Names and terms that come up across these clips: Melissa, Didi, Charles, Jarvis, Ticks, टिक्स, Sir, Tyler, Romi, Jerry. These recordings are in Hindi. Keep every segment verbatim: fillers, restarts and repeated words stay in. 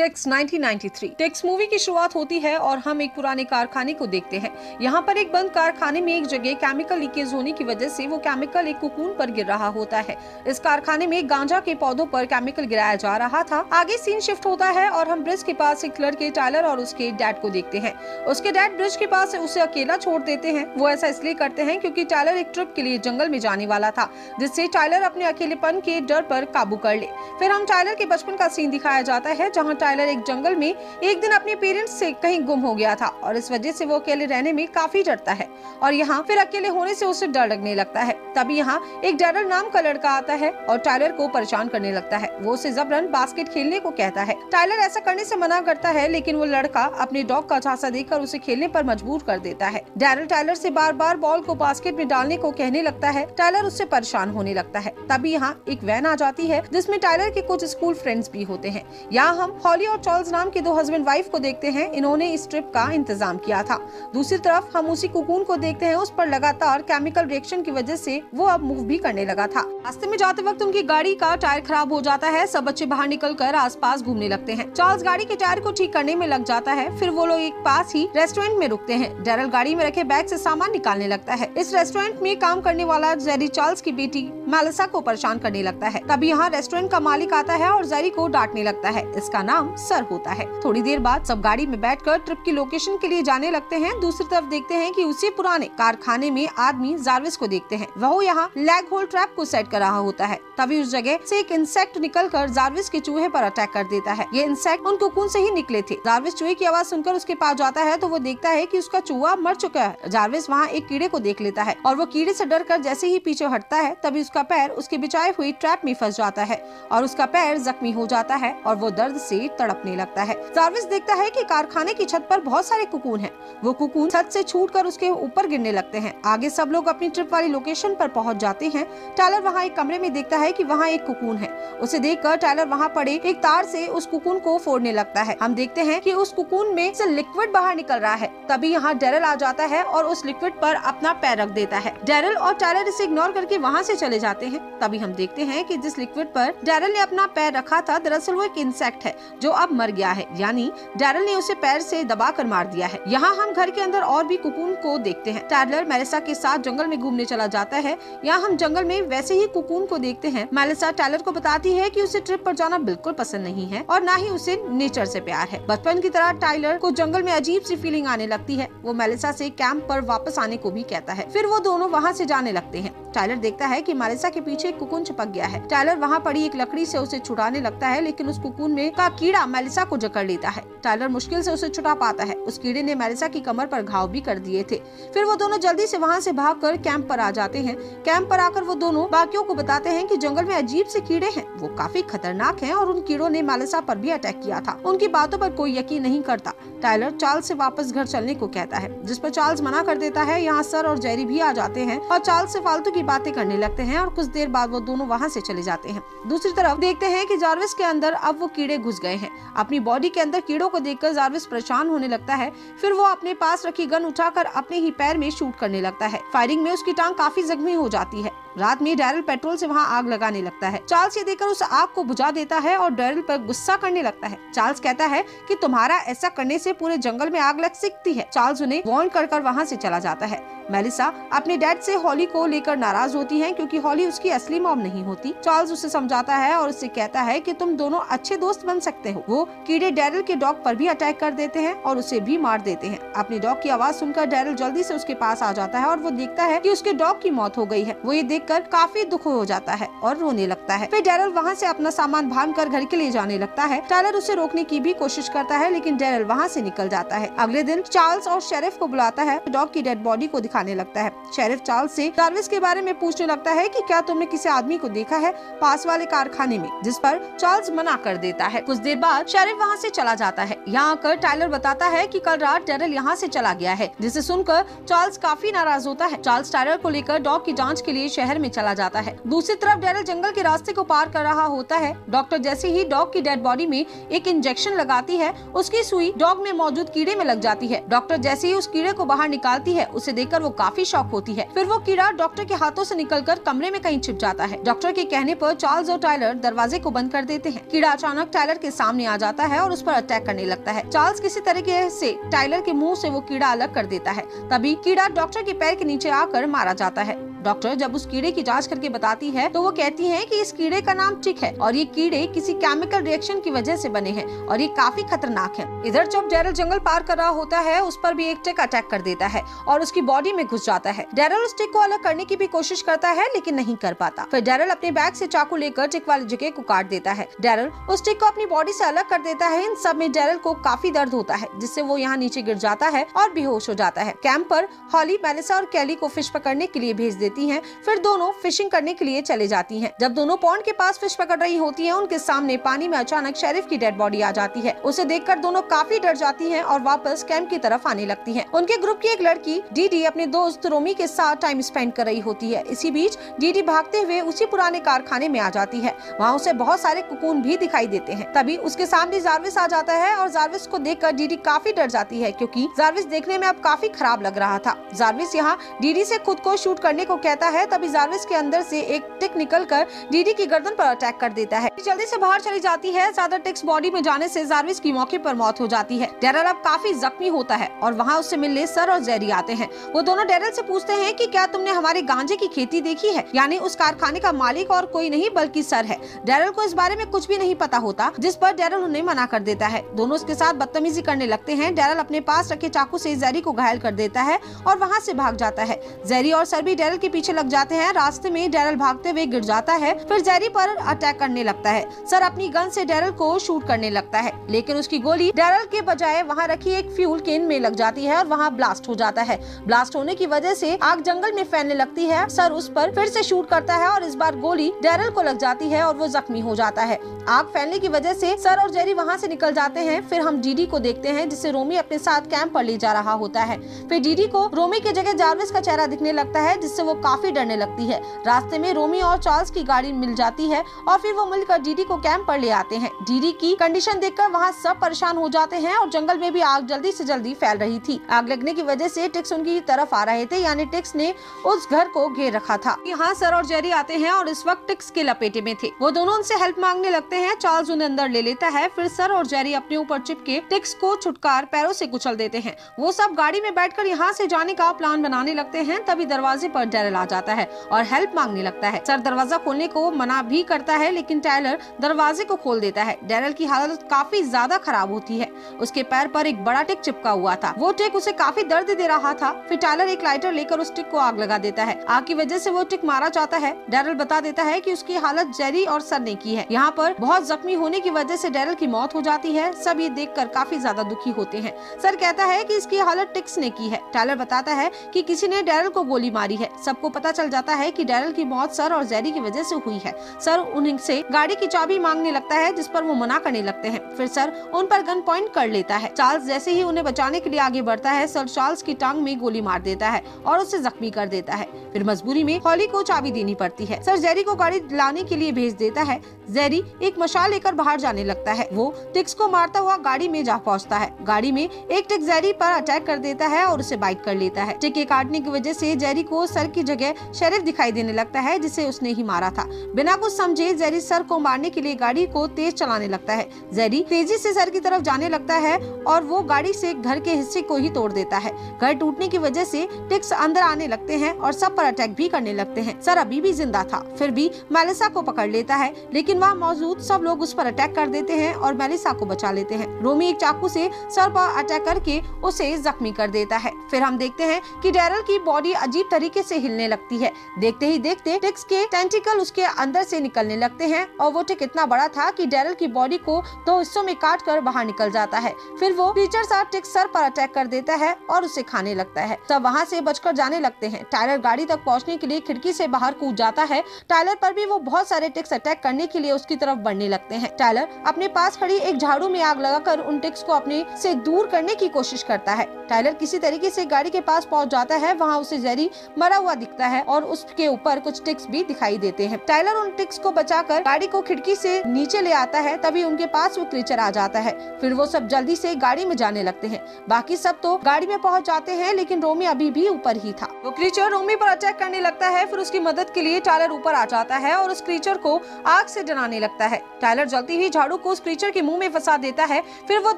टिक्स nineteen ninety three. टिक्स movie की शुरुआत होती है और हम एक पुराने कारखाने को देखते हैं। यहाँ पर एक बंद कारखाने में एक जगह केमिकल लीकेज होने की वजह से वो केमिकल एक कोकून पर गिर रहा होता है। इस कारखाने में गांजा के पौधों पर केमिकल गिराया जा रहा था। आगे सीन शिफ्ट होता है और हम ब्रिज के पास एक लड़के टायलर और उसके डैड को देखते हैं। उसके डैड ब्रिज के पास उसे अकेला छोड़ देते हैं। वो ऐसा इसलिए करते हैं क्योंकि टायलर एक ट्रिप के लिए जंगल में जाने वाला था, जिससे टायलर अपने अकेलेपन के डर पर काबू कर ले। फिर हम टायलर के बचपन का सीन दिखाया जाता है, जहां टायलर एक जंगल में एक दिन अपने पेरेंट्स से कहीं गुम हो गया था और इस वजह से वो अकेले रहने में काफी डरता है और यहाँ फिर अकेले होने से उसे डर लगने लगता है। तभी यहाँ एक डैरल नाम का लड़का आता है और टायलर को परेशान करने लगता है। वो उसे जबरन बास्केट खेलने को कहता है। टायलर ऐसा करने से मना करता है, लेकिन वो लड़का अपने डॉग का झांसा देकर उसे खेलने पर मजबूर कर देता है। डैरल टायलर से बार बार बॉल को बास्केट में डालने को कहने लगता है। टायलर उससे परेशान होने लगता है। तभी यहाँ एक वैन आ जाती है जिसमें टायलर के कुछ स्कूल फ्रेंड्स भी होते हैं। यहाँ हम हॉली और चार्ल्स नाम के दो हस्बैंड वाइफ को देखते हैं। इन्होंने इस ट्रिप का इंतजाम किया था। दूसरी तरफ हम उसी कोकून को देखते हैं। उस पर लगातार केमिकल रिएक्शन की वजह से वो अब मूव भी करने लगा था। रास्ते में जाते वक्त उनकी गाड़ी का टायर खराब हो जाता है। सब बच्चे बाहर निकलकर आसपास घूमने लगते हैं। चार्ल्स गाड़ी के टायर को ठीक करने में लग जाता है। फिर वो लोग एक पास ही रेस्टोरेंट में रुकते हैं। डैरल गाड़ी में रखे बैग से सामान निकालने लगता है। इस रेस्टोरेंट में काम करने वाला जेरी चार्ल्स की बेटी मेलिसा को परेशान करने लगता है। तभी यहाँ रेस्टोरेंट का मालिक आता है और जेरी को डांटने लगता है। इसका नाम सर होता है। थोड़ी देर बाद सब गाड़ी में बैठकर ट्रिप की लोकेशन के लिए जाने लगते हैं। दूसरी तरफ देखते हैं कि उसी पुराने कारखाने में आदमी जार्विस को देखते हैं। वह यहाँ लैग होल ट्रैप को सेट कर रहा होता है। तभी उस जगह से एक इंसेक्ट निकलकर जार्विस के चूहे पर अटैक कर देता है। ये इंसेक्ट उन कोकून से ही निकले थे। जार्विस चूहे की आवाज सुनकर उसके पास जाता है तो वो देखता है कि उसका चूहा मर चुका है। जार्विस वहाँ एक कीड़े को देख लेता है और वो कीड़े से डरकर जैसे ही पीछे हटता है तभी उसका पैर उसके बिछाए हुई ट्रैप में फंस जाता है और उसका पैर जख्मी हो जाता है और वो दर्द से तड़पने लगता है। जार्विस देखता है कि कारखाने की छत पर बहुत सारे कोकून हैं। वो कोकून छत से छूटकर उसके ऊपर गिरने लगते हैं। आगे सब लोग अपनी ट्रिप वाली लोकेशन पर पहुंच जाते हैं। टायलर वहाँ एक कमरे में देखता है कि वहाँ एक कोकून है। उसे देखकर टायलर वहाँ पड़े एक तार से उस कोकून को फोड़ने लगता है। हम देखते हैं कि उस कोकून में से लिक्विड बाहर निकल रहा है। तभी यहाँ डैरल आ जाता है और उस लिक्विड पर अपना पैर रख देता है। डैरल और टायलर इसे इग्नोर करके वहाँ से चले जाते हैं। तभी हम देखते हैं कि जिस लिक्विड पर डैरल ने अपना पैर रखा था दरअसल वो एक इंसेक्ट है जो अब मर गया है, यानी डैरल ने उसे पैर से दबा कर मार दिया है। यहाँ हम घर के अंदर और भी कोकून को देखते हैं। टायलर मेलिसा के साथ जंगल में घूमने चला जाता है। यहाँ हम जंगल में वैसे ही कोकून को देखते हैं। मेलिसा टायलर को बताती है कि उसे ट्रिप पर जाना बिल्कुल पसंद नहीं है और ना ही उसे नेचर से प्यार है। बचपन की तरह टायलर को जंगल में अजीब सी फीलिंग आने लगती है। वो मेलिसा से कैंप पर वापस आने को भी कहता है। फिर वो दोनों वहाँ से जाने लगते हैं। टायलर देखता है कि मेलिसा के पीछे एक कोकून छिपक गया है। टायलर वहाँ पड़ी एक लकड़ी से उसे छुड़ाने लगता है, लेकिन उस कोकून में का कीड़ा मेलिसा को जकड़ लेता है। टायलर मुश्किल से उसे छुड़ा पाता है। उस कीड़े ने मेलिसा की कमर पर घाव भी कर दिए थे। फिर वो दोनों जल्दी से वहाँ से भागकर कैंप पर आ जाते हैं। कैंप पर आकर वो दोनों बाकियों को बताते हैं कि जंगल में अजीब से कीड़े हैं, वो काफी खतरनाक हैं और उन कीड़ों ने मेलिसा पर भी अटैक किया था। उनकी बातों पर कोई यकीन नहीं करता। टायलर चार्ल्स से वापस घर चलने को कहता है, जिस पर चार्ल्स मना कर देता है। यहाँ सर और जेरी भी आ जाते हैं और चार्ल्स से फालतू की बातें करने लगते हैं और कुछ देर बाद वो दोनों वहाँ से चले जाते हैं। दूसरी तरफ देखते हैं कि जार्विस के अंदर अब वो कीड़े घुस गए हैं। अपनी बॉडी के अंदर कीड़ों को देखकर जार्विस परेशान होने लगता है। फिर वो अपने पास रखी गन उठाकर अपने ही पैर में शूट करने लगता है। फायरिंग में उसकी टांग काफी जख्मी हो जाती है। रात में डैरल पेट्रोल से वहाँ आग लगाने लगता है। चार्ल्स ये देखकर उस आग को बुझा देता है और डैरल पर गुस्सा करने लगता है। चार्ल्स कहता है कि तुम्हारा ऐसा करने से पूरे जंगल में आग लग सकती है। चार्ल्स उन्हें वार्न कर कर वहाँ से चला जाता है। मेलिसा अपने डैड से हॉली को लेकर नाराज होती है क्योंकि हॉली उसकी असली मॉम नहीं होती। चार्ल्स उसे समझाता है और उससे कहता है कि तुम दोनों अच्छे दोस्त बन सकते हो। वो कीड़े डैरल के डॉग पर भी अटैक कर देते हैं और उसे भी मार देते हैं। अपने डॉग की आवाज़ सुनकर डैरल जल्दी से उसके पास आ जाता है और वो देखता है कि उसके डॉग की मौत हो गई है। वो ये देखकर काफी दुख हो जाता है और रोने लगता है। फिर डैरल वहाँ से अपना सामान बांधकर घर के लिए जाने लगता है। टायलर उसे रोकने की भी कोशिश करता है, लेकिन डैरल वहाँ से निकल जाता है। अगले दिन चार्ल्स और शेरिफ को बुलाता है। डॉग की डेड बॉडी को दिखाने लगता है। शेरिफ चार्ल्स से जार्विस के बारे में पूछने लगता है कि क्या तुमने किसी आदमी को देखा है पास वाले कारखाने में, जिस पर चार्ल्स मना कर देता है। कुछ देर बाद शेरिफ वहाँ से चला जाता है। यहाँ आकर टायलर बताता है कि कल रात डैरल यहाँ से चला गया है, जिसे सुनकर चार्ल्स काफी नाराज होता है। चार्ल्स टायलर को लेकर डॉग की जाँच के लिए शहर शहर में चला जाता है। दूसरी तरफ डैरल जंगल के रास्ते को पार कर रहा होता है। डॉक्टर जैसे ही डॉग की डेड बॉडी में एक इंजेक्शन लगाती है, उसकी सुई डॉग में मौजूद कीड़े में लग जाती है। डॉक्टर जैसे ही उस कीड़े को बाहर निकालती है, उसे देखकर वो काफी शॉक होती है। फिर वो कीड़ा डॉक्टर के हाथों से निकलकर कमरे में कहीं छिप जाता है। डॉक्टर के कहने पर चार्ल्स और टायलर दरवाजे को बंद कर देते हैं। कीड़ा अचानक टायलर के सामने आ जाता है और उस पर अटैक करने लगता है। चार्ल्स किसी तरीके से टायलर के मुँह से वो कीड़ा अलग कर देता है। तभी कीड़ा डॉक्टर के पैर के नीचे आकर मारा जाता है। डॉक्टर जब उस कीड़े की जांच करके बताती है तो वो कहती है कि इस कीड़े का नाम टिक्स है और ये कीड़े किसी केमिकल रिएक्शन की वजह से बने हैं और ये काफी खतरनाक है। इधर जब डैरल जंगल पार कर रहा होता है, उस पर भी एक टिक अटैक कर देता है और उसकी बॉडी में घुस जाता है। डैरल उस टिक को अलग करने की भी कोशिश करता है लेकिन नहीं कर पाता। फिर डैरल अपने बैग से चाकू लेकर टिक वाली जगह को काट देता है। डैरल उस टिक को अपनी बॉडी से अलग कर देता है। इन सब में डैरल को काफी दर्द होता है, जिससे वो यहाँ नीचे गिर जाता है और बेहोश हो जाता है। कैंप पर हॉली, मेलिसा और कैली को फिश पकड़ने के लिए भेज देती हैं। फिर दोनों फिशिंग करने के लिए चले जाती हैं। जब दोनों पॉन्ड के पास फिश पकड़ रही होती हैं, उनके सामने पानी में अचानक शेरिफ की डेड बॉडी आ जाती है। उसे देखकर दोनों काफी डर जाती हैं और वापस कैंप की तरफ आने लगती हैं। उनके ग्रुप की एक लड़की डीडी अपने दोस्त रोमी के साथ टाइम स्पेंड कर रही होती है। इसी बीच डीडी भागते हुए उसी पुराने कारखाने में आ जाती है। वहाँ उसे बहुत सारे कुकून भी दिखाई देते हैं। तभी उसके सामने जार्विस आ जाता है और जार्विस को देख कर डीडी काफी डर जाती है, क्योंकि जार्विस देखने में अब काफी खराब लग रहा था। जार्विस यहाँ डीडी से खुद को शूट करने को कहता है। तभी जार्विस के अंदर से एक टिक निकलकर डीडी की गर्दन पर अटैक कर देता है। जल्दी से बाहर चली जाती है। ज्यादा टिक्स बॉडी में जाने से जार्विस की मौके पर मौत हो जाती है। डैरल अब काफी जख्मी होता है और वहाँ उससे मिलने सर और जेरी आते हैं। वो दोनों डैरल से पूछते हैं कि क्या तुमने हमारे गांजे की खेती देखी है, यानी उस कारखाने का मालिक और कोई नहीं बल्कि सर है। डैरल को इस बारे में कुछ भी नहीं पता होता, जिस पर डैरल उन्हें मना कर देता है। दोनों उसके साथ बदतमीजी करने लगते हैं। डैरल अपने पास रखे चाकू से जेरी को घायल कर देता है और वहाँ से भाग जाता है। जेरी और सर भी डैरल के पीछे लग जाते हैं। रास्ते में डैरल भागते हुए गिर जाता है। फिर जेरी पर अटैक करने लगता है। सर अपनी गन से डैरल को शूट करने लगता है, लेकिन उसकी गोली डैरल के बजाय वहाँ रखी एक फ्यूल केन में लग जाती है और वहाँ ब्लास्ट हो जाता है। ब्लास्ट होने की वजह से आग जंगल में फैलने लगती है। सर उस पर फिर से शूट करता है और इस बार गोली डैरल को लग जाती है और वो जख्मी हो जाता है। आग फैलने की वजह से सर और जेरी वहाँ से निकल जाते हैं। फिर हम डीडी को देखते हैं, जिसे रोमी अपने साथ कैंप पर ले जा रहा होता है। फिर डीडी को रोमी की जगह जार्विस का चेहरा दिखने लगता है, जिससे वो काफी डरने लगती है। रास्ते में रोमी और चार्ल्स की गाड़ी मिल जाती है और फिर वो मिलकर डीडी को कैंप पर ले आते हैं। डीडी की कंडीशन देखकर वहाँ सब परेशान हो जाते हैं और जंगल में भी आग जल्दी से जल्दी फैल रही थी। आग लगने की वजह से टिक्स उनकी तरफ आ रहे थे, यानी टिक्स ने उस घर को घेर रखा था। यहाँ सर और जेरी आते हैं और इस वक्त टिक्स के लपेटे में थे। वो दोनों उनसे हेल्प मांगने लगते हैं। चार्ल्स उन्हें अंदर ले लेता है। फिर सर और जेरी अपने ऊपर चिपके टिक्स को छुटकार पैरों से कुचल देते हैं। वो सब गाड़ी में बैठकर यहाँ से जाने का प्लान बनाने लगते हैं। तभी दरवाजे पर डैरल आ जाता है और हेल्प मांगने लगता है। सर दरवाजा खोलने को मना भी करता है, लेकिन टायलर दरवाजे को खोल देता है। डैरल की हालत काफी ज्यादा खराब होती है। उसके पैर पर एक बड़ा टिक चिपका हुआ था। वो टिक उसे काफी दर्द दे रहा था। फिर टायलर एक लाइटर लेकर उस टिक को आग लगा देता है। आग की वजह से वो टिक मारा जाता है। डैरल बता देता है कि उसकी हालत जेरी और सर ने की है। यहाँ पर बहुत जख्मी होने की वजह से डैरल की मौत हो जाती है। सब ये देख कर काफी ज्यादा दुखी होते हैं। सर कहता है कि इसकी हालत टिक्स ने की है। टायलर बताता है कि किसी ने डैरल को गोली मारी है। सबको पता चल जाता है कि डैरल की मौत सर और जेरी की वजह से हुई है। सर उनसे गाड़ी की चाबी मांगने लगता है, जिस पर वो मना करने लगते हैं। फिर सर उन पर गन पॉइंट कर लेता है। चार्ल्स जैसे ही उन्हें बचाने के लिए आगे बढ़ता है, सर चार्ल्स की टांग में गोली मार देता है और उसे जख्मी कर देता है। फिर मजबूरी में हॉली को चाबी देनी पड़ती है। सर जेरी को गाड़ी लाने के लिए भेज देता है। जेरी एक मशाल लेकर बाहर जाने लगता है। वो टिक्स को मारता हुआ गाड़ी में जा पहुँचता है। गाड़ी में एक टिक जेरी पर अटैक कर देता है और उसे बाइट कर लेता है। टिक के काटने की वजह से जेरी को सर की जगह शेरिफ दिखाई देने लगता है, जिसे उसने ही मारा था। बिना कुछ समझे जेरी सर को मारने के लिए गाड़ी को तेज चलाने लगता है। जेरी तेजी से सर की तरफ जाने लगता है और वो गाड़ी से घर के हिस्से को ही तोड़ देता है। घर टूटने की वजह से टिक्स अंदर आने लगते हैं और सब पर अटैक भी करने लगते हैं। सर अभी भी जिंदा था। फिर भी मेलिसा को पकड़ लेता है, लेकिन वहाँ मौजूद सब लोग उस पर अटैक कर देते हैं और मेलिसा को बचा लेते हैं। रोमी एक चाकू से सर पर अटैक करके उसे जख्मी कर देता है। फिर हम देखते हैं कि डैरल की बॉडी अजीब तरीके से हिलने लगती है। देखते ही देखते टिक्स के टेंटिकल उसके अंदर से निकलने लगते हैं और वो टिक इतना बड़ा था कि डैरल की बॉडी को दो हिस्सों में काट कर बाहर निकल जाता है। फिर वो टीचर साहब टिक्स सर पर अटैक कर देता है और उसे खाने लगता है। तब वहाँ से बचकर जाने लगते हैं। टायलर गाड़ी तक पहुँचने के लिए खिड़की से बाहर कूद जाता है। टायलर पर भी वो बहुत सारे टिक्स अटैक करने के लिए उसकी तरफ बढ़ने लगते हैं। टायलर अपने पास खड़ी एक झाड़ू में आग लगाकर उन टिक्स को अपने से दूर करने की कोशिश करता है। टायलर किसी तरीके से गाड़ी के पास पहुँच जाता है। वहाँ उसे जेरी मरा हुआ दिखता है और उसके ऊपर कुछ टिक्स भी दिखाई देते हैं। टाइलर उन टिक्स को बचाकर गाड़ी को खिड़की से नीचे ले आता है, तभी उनके पास वो क्रीचर आ जाता है। फिर वो सब जल्दी से गाड़ी में जाने लगते हैं। बाकी सब तो गाड़ी में पहुंच जाते हैं, लेकिन रोमी अभी भी ऊपर ही था। वो क्रीचर रोमी पर अटैक करने लगता है। फिर उसकी मदद के लिए टाइलर ऊपर आ जाता है और उस क्रीचर को आग से डराने लगता है। टाइलर जलती हुई झाड़ू को उस क्रीचर के मुँह में फंसा देता है। फिर वो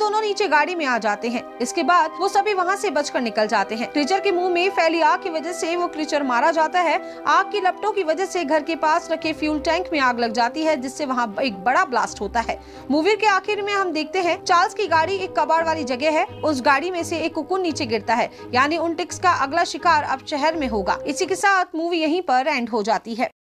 दोनों नीचे गाड़ी में आ जाते हैं। इसके बाद वो सभी वहाँ से बचकर निकल जाते हैं। क्रीचर के मुँह में फैली आग की वजह से वो क्रीचर मारा जाता है। आग की लपटों की वजह से घर के पास रखे फ्यूल टैंक में आग लग जाती है, जिससे वहाँ एक बड़ा ब्लास्ट होता है। मूवी के आखिर में हम देखते हैं चार्ल्स की गाड़ी एक कबाड़ वाली जगह है। उस गाड़ी में से एक कुकुन नीचे गिरता है, यानी उन टिक्स का अगला शिकार अब शहर में होगा। इसी के साथ मूवी यहीं पर एंड हो जाती है।